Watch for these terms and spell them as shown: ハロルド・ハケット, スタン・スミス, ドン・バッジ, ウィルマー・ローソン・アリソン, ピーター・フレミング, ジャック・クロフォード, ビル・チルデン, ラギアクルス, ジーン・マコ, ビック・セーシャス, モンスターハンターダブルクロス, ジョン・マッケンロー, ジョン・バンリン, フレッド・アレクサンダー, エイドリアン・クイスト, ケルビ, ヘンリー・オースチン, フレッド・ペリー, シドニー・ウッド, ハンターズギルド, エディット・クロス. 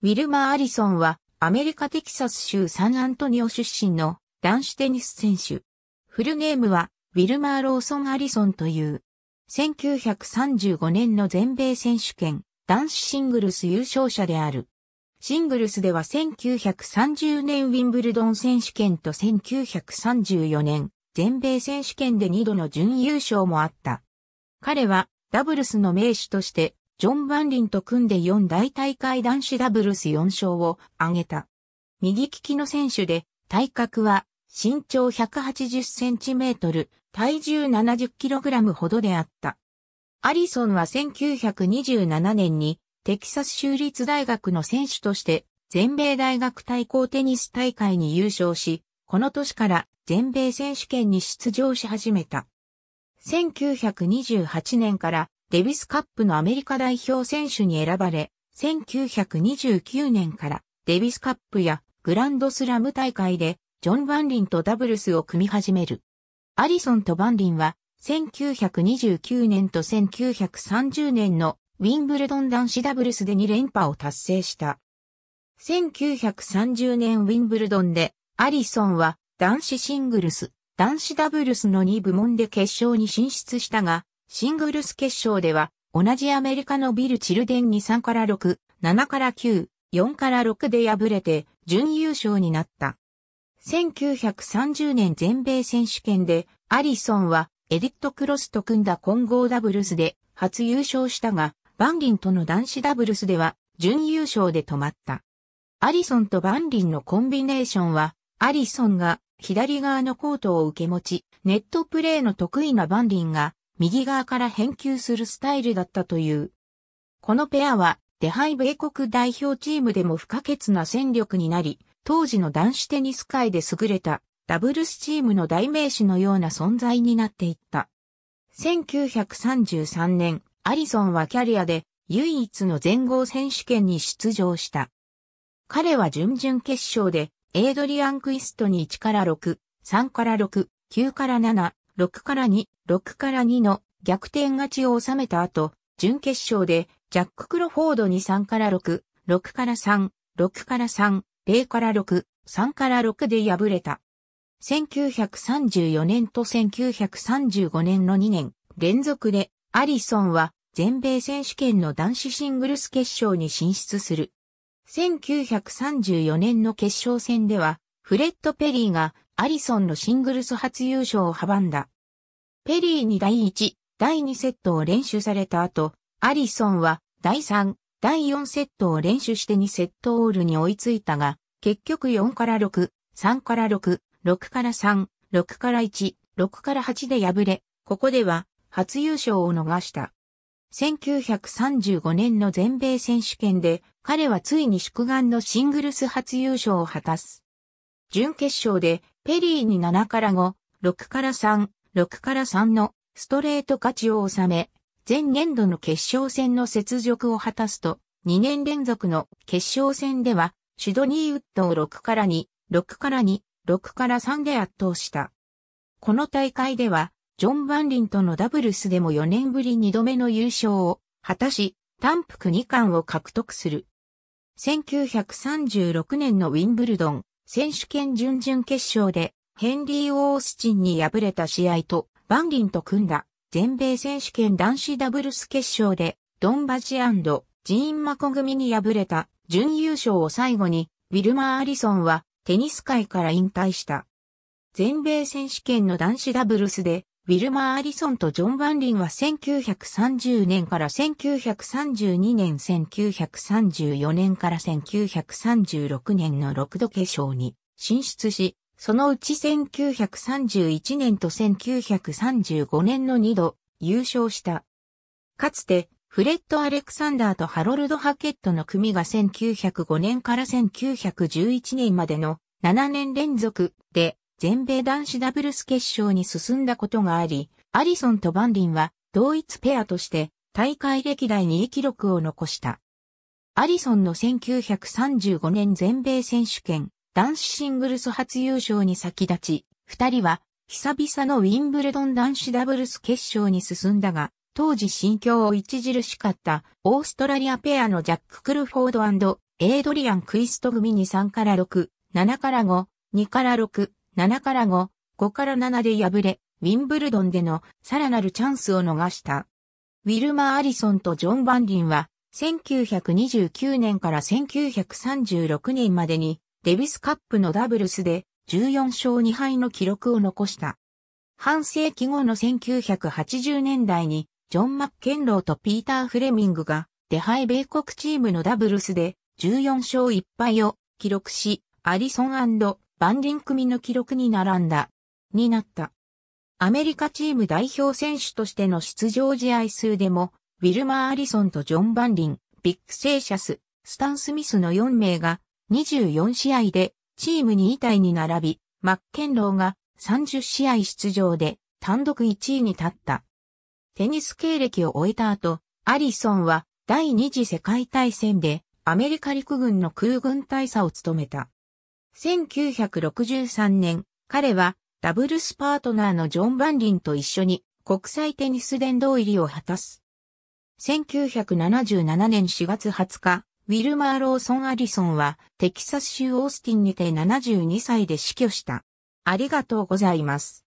ウィルマ・アリソンはアメリカテキサス州サンアントニオ出身の男子テニス選手。フルネームはウィルマ・ローソン・アリソンという。1935年の全米選手権男子シングルス優勝者である。シングルスでは1930年ウィンブルドン選手権と1934年全米選手権で2度の準優勝もあった。彼はダブルスの名手としてジョン・バンリンと組んで4大大会男子ダブルス4勝を挙げた。右利きの選手で、体格は身長180センチメートル、体重70キログラムほどであった。アリソンは1927年にテキサス州立大学の選手として全米大学対抗テニス大会に優勝し、この年から全米選手権に出場し始めた。1928年からデビスカップのアメリカ代表選手に選ばれ、1929年からデビスカップやグランドスラム大会でジョン・バンリンとダブルスを組み始める。アリソンとバンリンは1929年と1930年のウィンブルドン男子ダブルスで2連覇を達成した。1930年ウィンブルドンでアリソンは男子シングルス、男子ダブルスの2部門で決勝に進出したが、シングルス決勝では、同じアメリカのビル・チルデンに3から6、7から9、4から6で敗れて、準優勝になった。1930年全米選手権で、アリソンはエディット・クロスと組んだ混合ダブルスで初優勝したが、バンリンとの男子ダブルスでは、準優勝で止まった。アリソンとバンリンのコンビネーションは、アリソンが左側のコートを受け持ち、ネットプレーの得意なバンリンが、右側から返球するスタイルだったという。このペアは、デハイ米国代表チームでも不可欠な戦力になり、当時の男子テニス界で優れたダブルスチームの代名詞のような存在になっていった。1933年、アリソンはキャリアで唯一の全豪選手権に出場した。彼は準々決勝で、エイドリアン・クイストに1から6、3から6、9から7、6から2、6から2の逆転勝ちを収めた後、準決勝でジャック・クロフォードに3から6、6から3、6から3、0から6、3から6で敗れた。1934年と1935年の2年連続でアリソンは全米選手権の男子シングルス決勝に進出する。1934年の決勝戦では、フレッド・ペリーがアリソンのシングルス初優勝を阻んだ。ペリーに第1、第2セットを連取された後、アリソンは第3、第4セットを連取して2セットオールに追いついたが、結局4から6、3から6、6から3、6から1、6から8で敗れ、ここでは初優勝を逃した。1935年の全米選手権で、彼はついに宿願のシングルス初優勝を果たす。準決勝でペリーに7から5、6から3、6から3のストレート勝ちを収め、前年度の決勝戦の雪辱を果たすと、2年連続の決勝戦では、シドニー・ウッドを6から2、6から2、6から3で圧倒した。この大会では、ジョン・バンリンとのダブルスでも4年ぶり2度目の優勝を果たし、単服2冠を獲得する。1936年のウィンブルドン選手権準々決勝でヘンリー・オースチンに敗れた試合とバンリンと組んだ全米選手権男子ダブルス決勝でドンバジ&ジーン・マコ組に敗れた準優勝を最後にウィルマ・アリソンはテニス界から引退した。全米選手権の男子ダブルスでウィルマ・アリソンとジョン・バンリンは1930年から1932年、1934年から1936年の6度決勝に進出し、そのうち1931年と1935年の2度優勝した。かつてフレッド・アレクサンダーとハロルド・ハケットの組が1905年から1911年までの7年連続で、全米男子ダブルス決勝に進んだことがあり、アリソンとバンリンは同一ペアとして大会歴代2位記録を残した。アリソンの1935年全米選手権男子シングルス初優勝に先立ち、二人は久々のウィンブルドン男子ダブルス決勝に進んだが、当時心境を著しかったオーストラリアペアのジャック・クロフォード&エイドリアン・クイスト組に3から6、7から5、2から6、7から5、5から7で敗れ、ウィンブルドンでのさらなるチャンスを逃した。ウィルマ・アリソンとジョン・バンリンは、1929年から1936年までに、デビスカップのダブルスで14勝2敗の記録を残した。半世紀後の1980年代に、ジョン・マッケンローとピーター・フレミングが、デハイ米国チームのダブルスで、14勝1敗を記録し、アリソン&バンリン組の記録に並んだ。になった。アメリカチーム代表選手としての出場試合数でも、ウィルマー・アリソンとジョン・バンリン、ビック・セーシャス、スタン・スミスの4名が24試合でチーム2位タイに並び、マッケンローが30試合出場で単独1位に立った。テニス経歴を終えた後、アリソンは第二次世界大戦で、アメリカ陸軍の空軍大佐を務めた。1963年、彼はダブルスパートナーのジョン・バンリンと一緒に国際テニス殿堂入りを果たす。1977年4月20日、ウィルマー・ローソン・アリソンはテキサス州オースティンにて72歳で死去した。ありがとうございます。